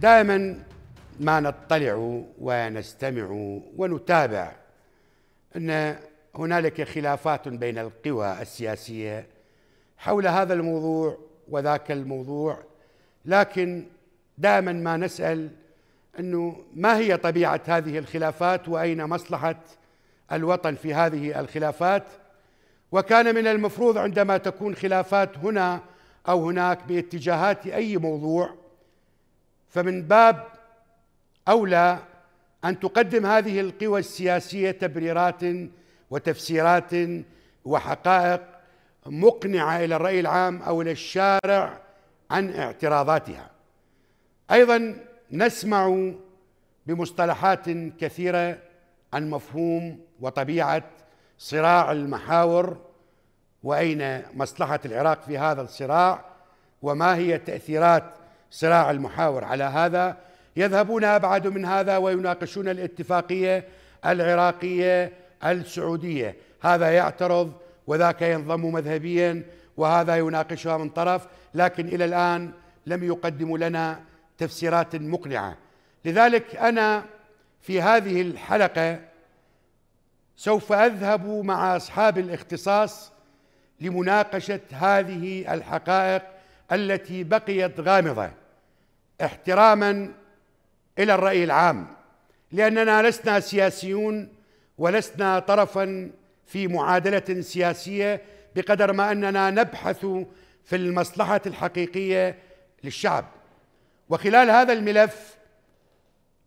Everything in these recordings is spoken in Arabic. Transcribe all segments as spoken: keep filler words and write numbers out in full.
دائما ما نطلع ونستمع ونتابع أن هنالك خلافات بين القوى السياسية حول هذا الموضوع وذاك الموضوع، لكن دائما ما نسأل أنه ما هي طبيعة هذه الخلافات وأين مصلحة الوطن في هذه الخلافات. وكان من المفروض عندما تكون خلافات هنا أو هناك باتجاهات أي موضوع، فمن باب أولى أن تقدم هذه القوى السياسية تبريرات وتفسيرات وحقائق مقنعة إلى الرأي العام أو إلى الشارع عن اعتراضاتها. أيضا نسمع بمصطلحات كثيرة عن مفهوم وطبيعة صراع المحاور وأين مصلحة العراق في هذا الصراع وما هي تأثيرات صراع المحاور على هذا. يذهبون أبعد من هذا ويناقشون الاتفاقية العراقية السعودية، هذا يعترض وذاك ينضم مذهبيا وهذا يناقشها من طرف، لكن إلى الآن لم يقدموا لنا تفسيرات مقنعة. لذلك أنا في هذه الحلقة سوف أذهب مع أصحاب الاختصاص لمناقشة هذه الحقائق التي بقيت غامضة احتراماً إلى الرأي العام، لأننا لسنا سياسيون ولسنا طرفاً في معادلة سياسية بقدر ما أننا نبحث في المصلحة الحقيقية للشعب. وخلال هذا الملف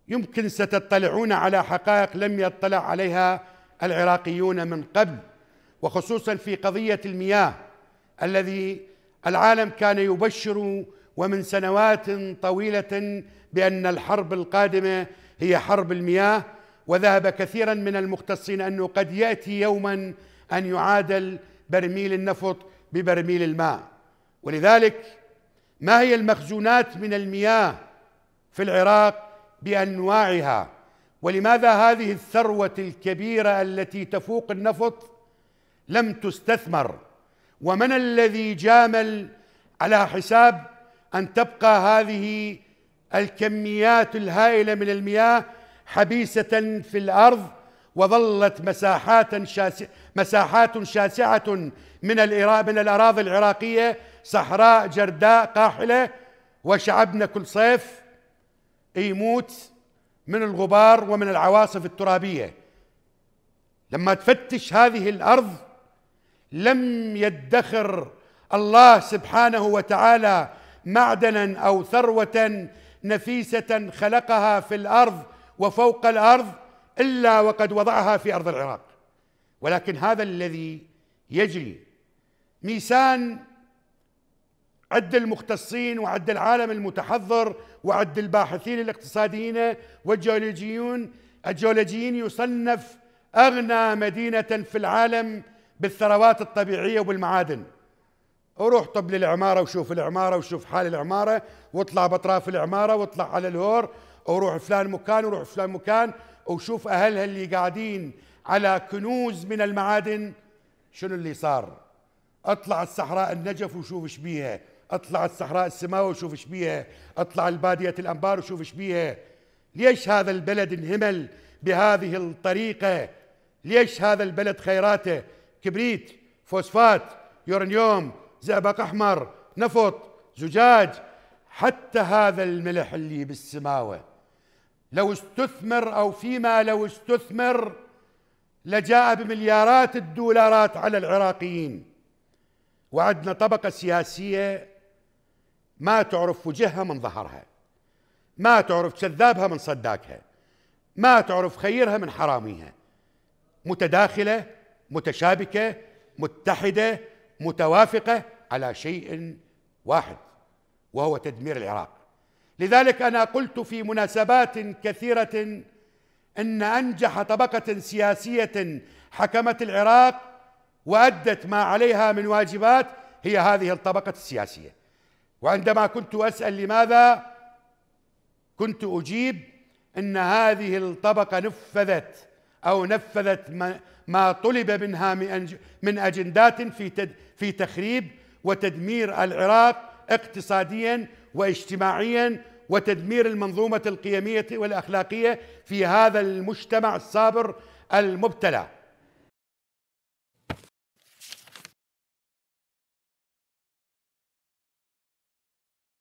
يمكن ستطلعون على حقائق لم يطلع عليها العراقيون من قبل، وخصوصا في قضية المياه الذي العالم كان يبشر ومن سنوات طويلة بأن الحرب القادمة هي حرب المياه، وذهب كثيرا من المختصين أنه قد يأتي يوما أن يعادل برميل النفط ببرميل الماء. ولذلك ما هي المخزونات من المياه في العراق بأنواعها؟ ولماذا هذه الثروة الكبيرة التي تفوق النفط لم تستثمر؟ ومن الذي جامل على حساب أن تبقى هذه الكميات الهائلة من المياه حبيسة في الأرض وظلت مساحات شاسعة مساحات شاسعة من من الأراضي العراقية صحراء جرداء قاحلة، وشعبنا كل صيف يموت من الغبار ومن العواصف الترابية. لما تفتش هذه الأرض لم يدخر الله سبحانه وتعالى معدنا أو ثروة نفيسة خلقها في الأرض وفوق الأرض إلا وقد وضعها في أرض العراق، ولكن هذا الذي يجري. ميزان عد المختصين وعد العالم المتحضر وعد الباحثين الاقتصاديين والجيولوجيون الجيولوجيين يصنف أغنى مدينة في العالم بالثروات الطبيعية وبالمعادن. وروح طب للعمارة وشوف العمارة وشوف حال العمارة، واطلع بأطراف العمارة واطلع على الهور وروح فلان مكان وروح فلان مكان وشوف أهلها اللي قاعدين على كنوز من المعادن. شنو اللي صار؟ اطلع الصحراء النجف وشوف ايش بيها، اطلع الصحراء السماوة وشوف ايش بيها، اطلع البادية الأنبار وشوف ايش بيها. ليش هذا البلد انهمل بهذه الطريقة؟ ليش هذا البلد خيراته كبريت، فوسفات، يورانيوم، زئبق أحمر، نفط، زجاج، حتى هذا الملح اللي بالسماوة لو استثمر أو فيما لو استثمر لجاء بمليارات الدولارات على العراقيين. وعندنا طبقة سياسية ما تعرف وجهها من ظهرها، ما تعرف كذابها من صداقها، ما تعرف خيرها من حراميها، متداخلة متشابكة متحدة متوافقة على شيء واحد وهو تدمير العراق. لذلك أنا قلت في مناسبات كثيرة أن أنجح طبقة سياسية حكمت العراق وأدت ما عليها من واجبات هي هذه الطبقة السياسية. وعندما كنت أسأل لماذا كنت أجيب أن هذه الطبقة نفذت أو نفذت ما طلب منها من أجندات في في تخريب وتدمير العراق اقتصاديا واجتماعيا وتدمير المنظومة القيمية والأخلاقية في هذا المجتمع الصابر المبتلى.